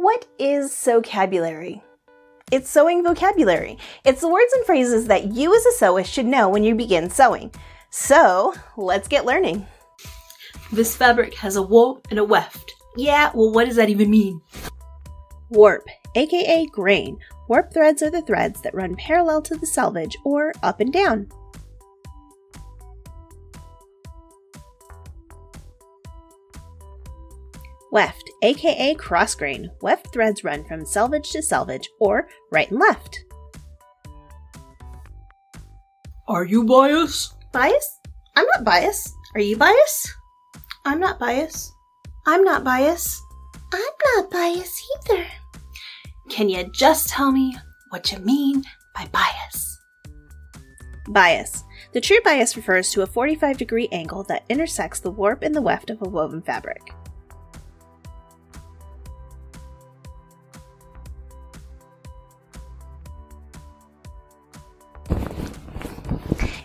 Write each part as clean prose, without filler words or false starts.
What is sewcabulary? It's sewing vocabulary. It's the words and phrases that you as a sewist should know when you begin sewing. So let's get learning. This fabric has a warp and a weft. Yeah, well, what does that even mean? Warp, aka grain. Warp threads are the threads that run parallel to the selvage or up and down. Weft, aka cross grain. Weft threads run from selvage to selvage or right and left. Are you biased? Biased? I'm not biased. Are you biased? I'm not biased. I'm not biased. I'm not biased either. Can you just tell me what you mean by bias? Bias. The true bias refers to a 45-degree angle that intersects the warp and the weft of a woven fabric.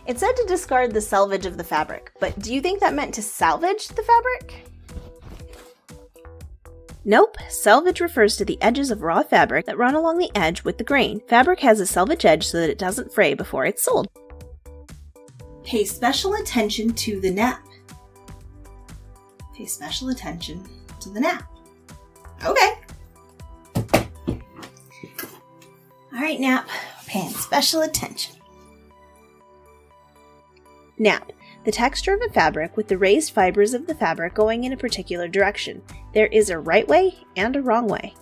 It said to discard the selvage of the fabric, but do you think that meant to salvage the fabric? Nope, selvage refers to the edges of raw fabric that run along the edge with the grain. Fabric has a selvage edge so that it doesn't fray before it's sold. Pay special attention to the nap. Pay special attention to the nap. Okay. All right, nap, we're paying special attention. Nap, the texture of a fabric with the raised fibers of the fabric going in a particular direction. There is a right way and a wrong way.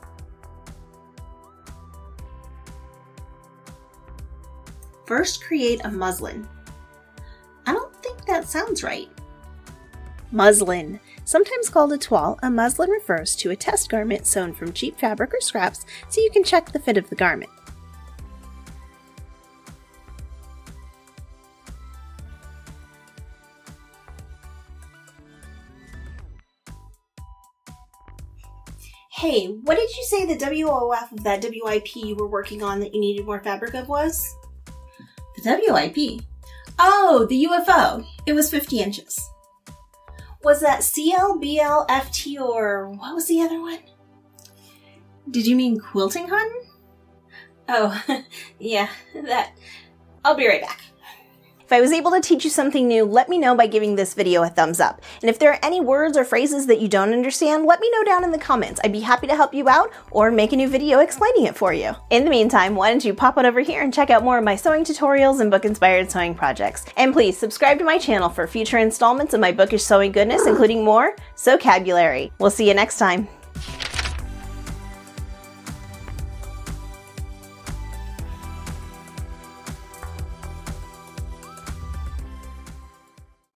First, create a muslin. I don't think that sounds right. Muslin, sometimes called a toile, a muslin refers to a test garment sewn from cheap fabric or scraps so you can check the fit of the garment. Hey, what did you say the W-O-F of that W-I-P you were working on that you needed more fabric of was? The W-I-P? Oh, the UFO. It was 50 inches. Was that C-L, B-L, F-T, or what was the other one? Did you mean quilting cotton? Oh, yeah, that. I'll be right back. If I was able to teach you something new, let me know by giving this video a thumbs up. And if there are any words or phrases that you don't understand, let me know down in the comments. I'd be happy to help you out or make a new video explaining it for you. In the meantime, why don't you pop on over here and check out more of my sewing tutorials and book-inspired sewing projects. And please subscribe to my channel for future installments of my bookish sewing goodness, including more sewcabulary. We'll see you next time.